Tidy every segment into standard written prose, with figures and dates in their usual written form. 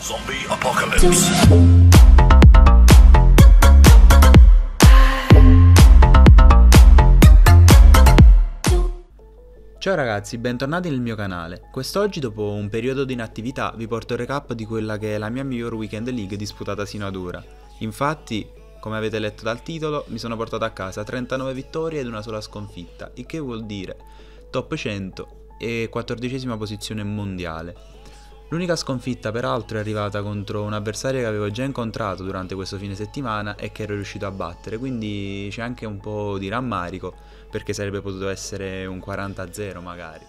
Zombie Apocalypse. Ciao ragazzi, bentornati nel mio canale. Quest'oggi, dopo un periodo di inattività, vi porto il recap di quella che è la mia miglior Weekend League disputata sino ad ora. Infatti, come avete letto dal titolo, mi sono portato a casa 39 vittorie ed una sola sconfitta, il che vuol dire top 100 e 14ª posizione mondiale. L'unica sconfitta peraltro è arrivata contro un avversario che avevo già incontrato durante questo fine settimana e che ero riuscito a battere, quindi c'è anche un po' di rammarico, perché sarebbe potuto essere un 40-0 magari.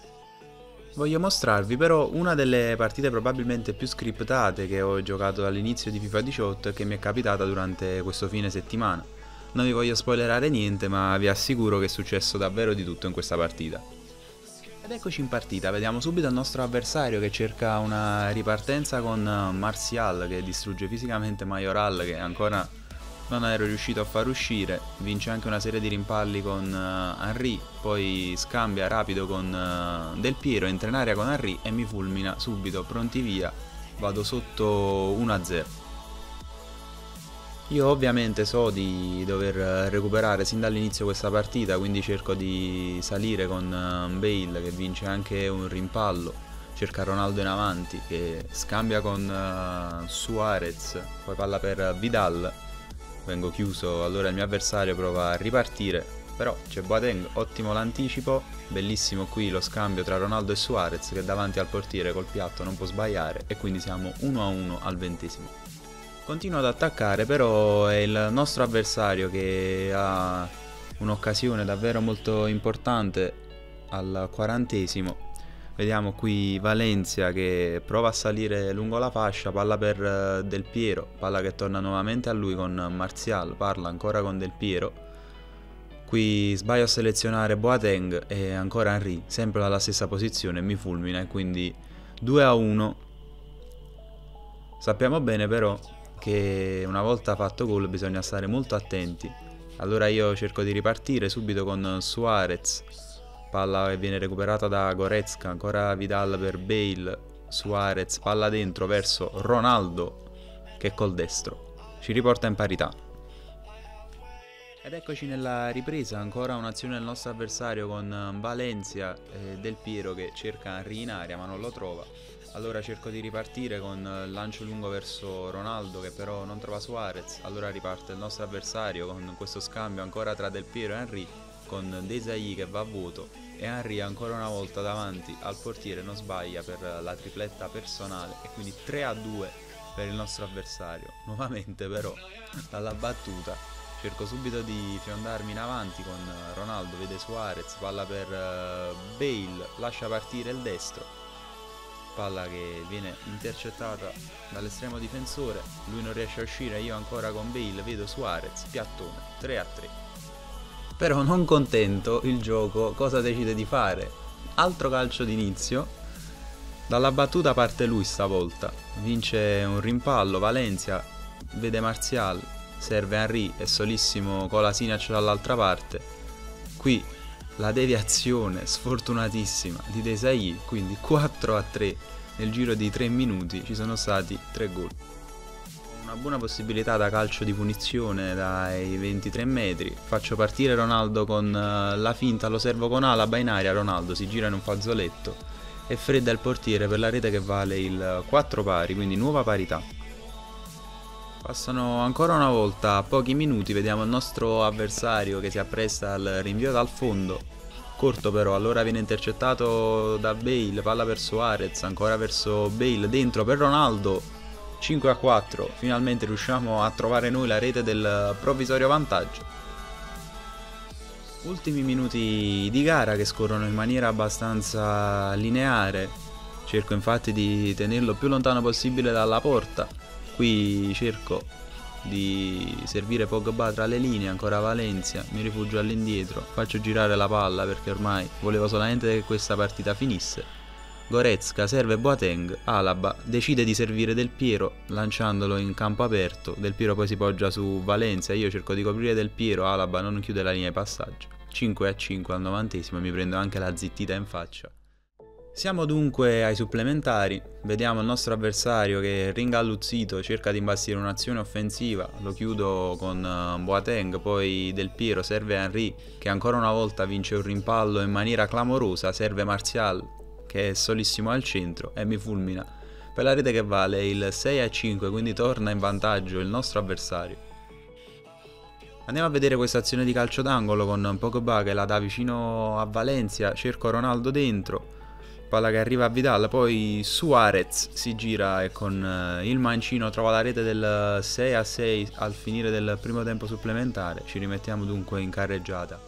Voglio mostrarvi però una delle partite probabilmente più scriptate che ho giocato dall'inizio di FIFA 18 e che mi è capitata durante questo fine settimana. Non vi voglio spoilerare niente, ma vi assicuro che è successo davvero di tutto in questa partita. Ed eccoci in partita, vediamo subito il nostro avversario che cerca una ripartenza con Martial, che distrugge fisicamente Majoral, che ancora non ero riuscito a far uscire. Vince anche una serie di rimpalli con Henry, poi scambia rapido con Del Piero, entra in area con Henry e mi fulmina subito, pronti via, vado sotto 1-0. Io ovviamente so di dover recuperare sin dall'inizio questa partita, quindi cerco di salire con Bale, che vince anche un rimpallo. Cerca Ronaldo in avanti, che scambia con Suarez, poi palla per Vidal. Vengo chiuso, allora il mio avversario prova a ripartire, però c'è Boateng, ottimo l'anticipo, bellissimo qui lo scambio tra Ronaldo e Suarez, che davanti al portiere col piatto non può sbagliare, e quindi siamo 1-1 al 20º. Continua ad attaccare, però è il nostro avversario che ha un'occasione davvero molto importante al 40º. Vediamo qui Valencia che prova a salire lungo la fascia, palla per Del Piero, palla che torna nuovamente a lui con Martial, parla ancora con Del Piero. Qui sbaglio a selezionare Boateng e ancora Henry, sempre dalla stessa posizione, mi fulmina e quindi 2-1. Sappiamo bene però che una volta fatto gol bisogna stare molto attenti. Allora io cerco di ripartire subito con Suarez. Palla che viene recuperata da Goretzka, ancora Vidal per Bale, Suarez, palla dentro verso Ronaldo che col destro ci riporta in parità. Ed eccoci nella ripresa, ancora un'azione del nostro avversario con Valencia e Del Piero che cerca Henry in aria ma non lo trova. Allora cerco di ripartire con lancio lungo verso Ronaldo che però non trova Suarez, allora riparte il nostro avversario con questo scambio ancora tra Del Piero e Henry, con Desailly che va a vuoto e Henry ancora una volta davanti al portiere non sbaglia per la tripletta personale e quindi 3-2 per il nostro avversario. Nuovamente però dalla battuta cerco subito di fiondarmi in avanti con Ronaldo, vede Suarez, palla per Bale, lascia partire il destro, palla che viene intercettata dall'estremo difensore, lui non riesce a uscire, io ancora con Bale, vedo Suarez, piattone, 3-3. Però non contento, il gioco cosa decide di fare? Altro calcio d'inizio, dalla battuta parte lui stavolta, vince un rimpallo, Valencia, vede Martial, serve Henry e solissimo Colasinac dall'altra parte, qui la deviazione sfortunatissima di Desailly, quindi 4-3, nel giro di 3 minuti ci sono stati 3 gol. Una buona possibilità da calcio di punizione dai 23 metri, faccio partire Ronaldo con la finta, lo servo con Alaba in aria, Ronaldo si gira in un fazzoletto e fredda il portiere per la rete che vale il 4 pari, quindi nuova parità. Passano ancora una volta pochi minuti, vediamo il nostro avversario che si appresta al rinvio dal fondo, corto però, allora viene intercettato da Bale, palla per Suarez, ancora verso Bale, dentro per Ronaldo, 5-4, finalmente riusciamo a trovare noi la rete del provvisorio vantaggio. Ultimi minuti di gara che scorrono in maniera abbastanza lineare, cerco infatti di tenerlo più lontano possibile dalla porta, qui cerco di servire Pogba tra le linee, ancora Valencia, mi rifugio all'indietro, faccio girare la palla perché ormai volevo solamente che questa partita finisse. Goretzka serve Boateng, Alaba decide di servire Del Piero lanciandolo in campo aperto, Del Piero poi si poggia su Valencia, io cerco di coprire Del Piero, Alaba non chiude la linea di passaggio, 5-5 al 90º, mi prendo anche la zittita in faccia. Siamo dunque ai supplementari, vediamo il nostro avversario che ringalluzzito cerca di imbastire un'azione offensiva, lo chiudo con Boateng, poi Del Piero serve Henry che ancora una volta vince un rimpallo in maniera clamorosa, serve Martial che è solissimo al centro e mi fulmina per la rete che vale il 6-5, quindi torna in vantaggio il nostro avversario. Andiamo a vedere questa azione di calcio d'angolo con Pogba che la dà vicino a Valencia, cerco Ronaldo dentro, palla che arriva a Vidal, poi Suarez si gira e con il mancino trova la rete del 6-6 al finire del primo tempo supplementare. Ci rimettiamo dunque in carreggiata.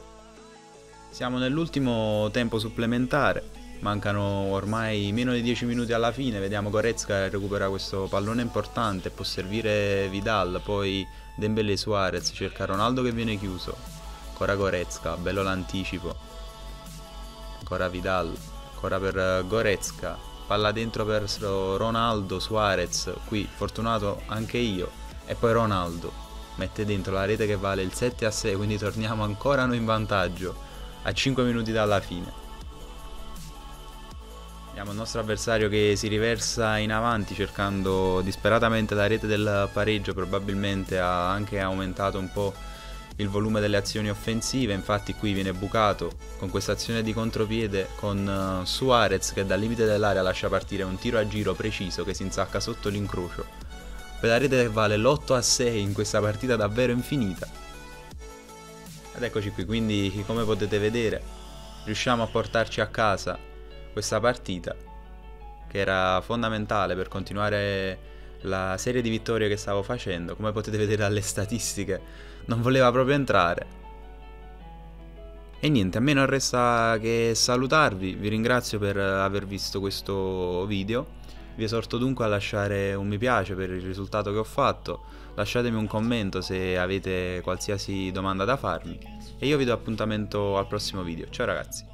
Siamo nell'ultimo tempo supplementare, mancano ormai meno di 10 minuti alla fine, vediamo Goretzka recupera questo pallone importante, può servire Vidal, poi Dembele, Suarez cerca Ronaldo che viene chiuso, ancora Goretzka, bello l'anticipo, ancora Vidal, ora per Goretzka, palla dentro per Ronaldo, Suarez, qui fortunato anche io, e poi Ronaldo mette dentro la rete che vale il 7-6, quindi torniamo ancora noi in vantaggio a 5 minuti dalla fine. Abbiamo il nostro avversario che si riversa in avanti cercando disperatamente la rete del pareggio, probabilmente ha anche aumentato un po' il volume delle azioni offensive, infatti qui viene bucato con questa azione di contropiede con Suarez che dal limite dell'area lascia partire un tiro a giro preciso che si insacca sotto l'incrocio per la rete che vale l'8-6 in questa partita davvero infinita. Ed eccoci qui, quindi come potete vedere riusciamo a portarci a casa questa partita che era fondamentale per continuare la serie di vittorie che stavo facendo. Come potete vedere dalle statistiche non voleva proprio entrare. E niente, a me non resta che salutarvi, vi ringrazio per aver visto questo video, vi esorto dunque a lasciare un mi piace per il risultato che ho fatto, lasciatemi un commento se avete qualsiasi domanda da farmi e io vi do appuntamento al prossimo video, ciao ragazzi.